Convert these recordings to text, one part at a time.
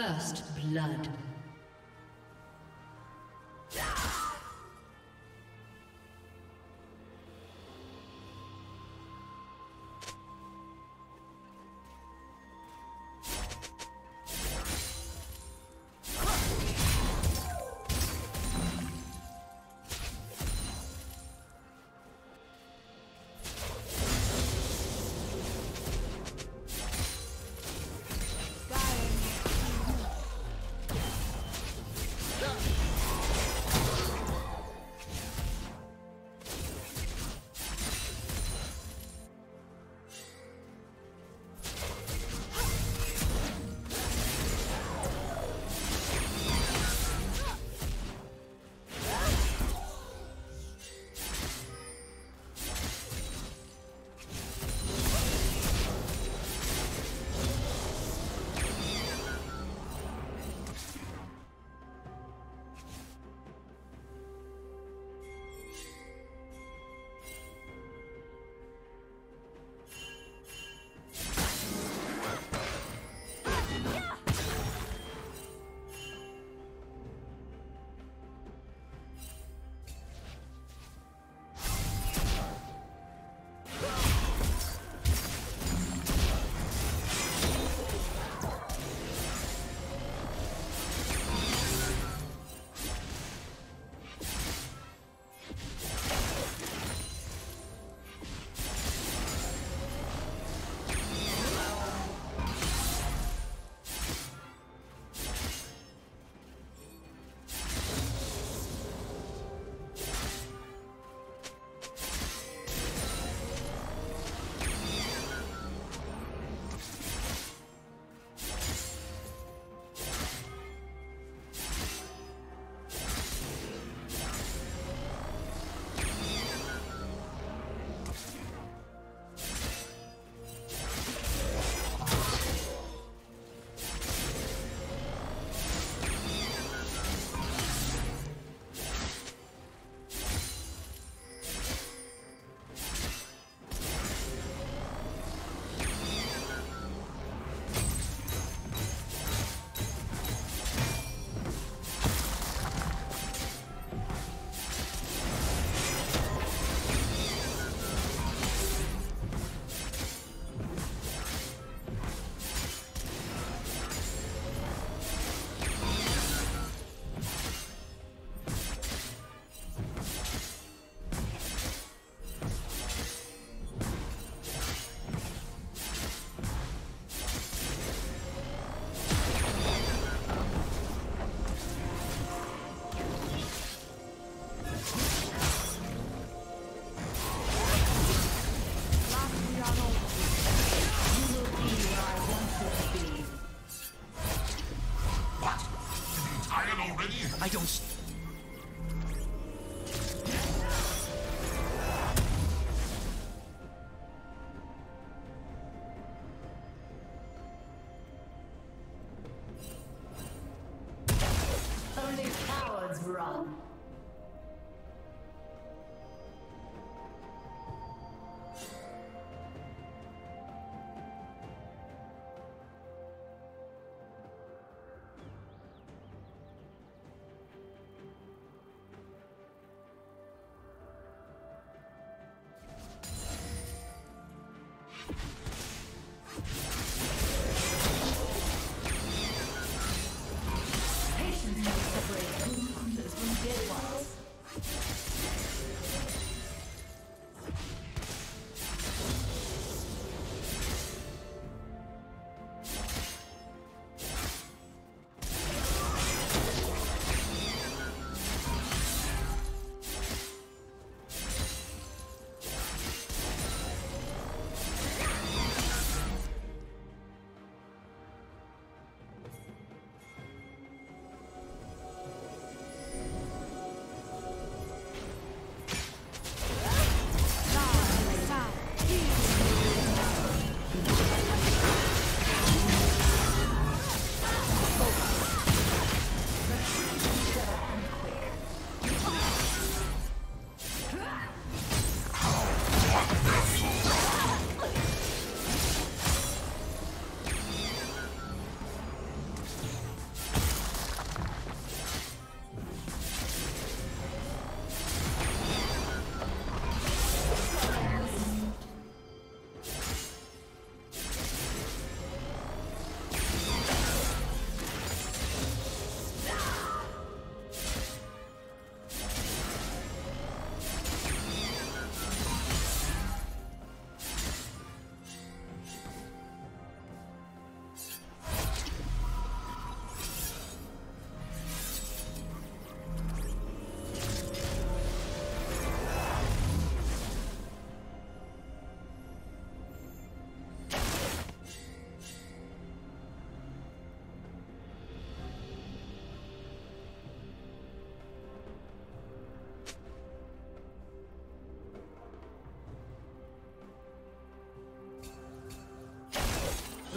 First blood.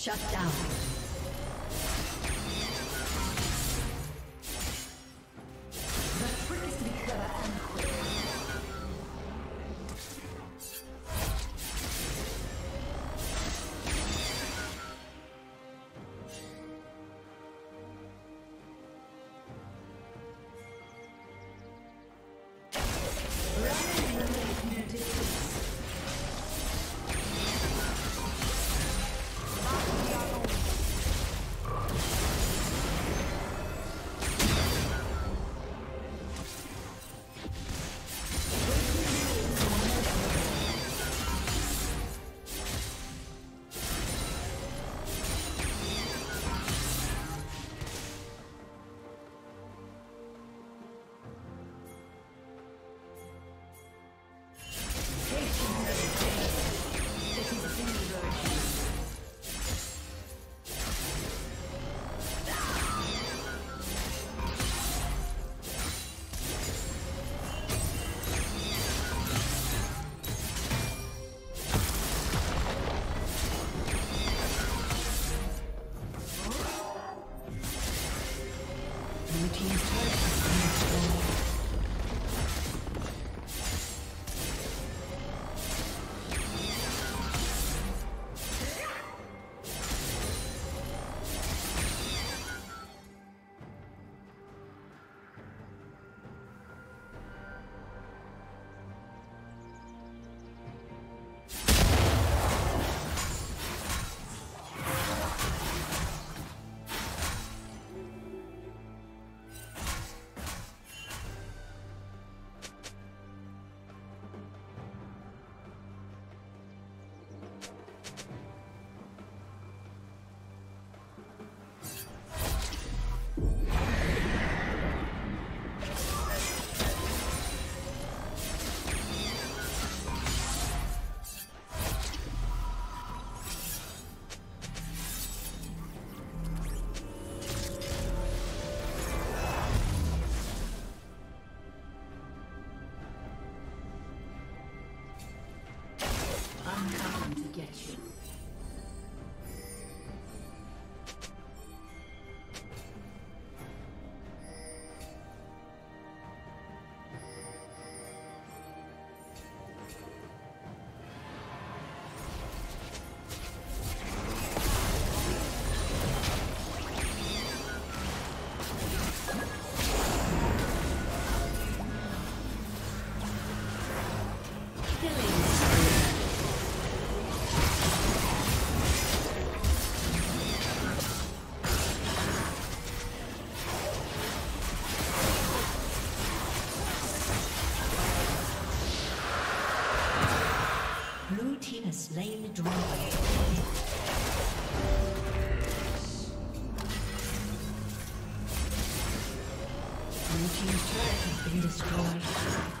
Shut down. Slain the dragon. Blue team's turret has been destroyed.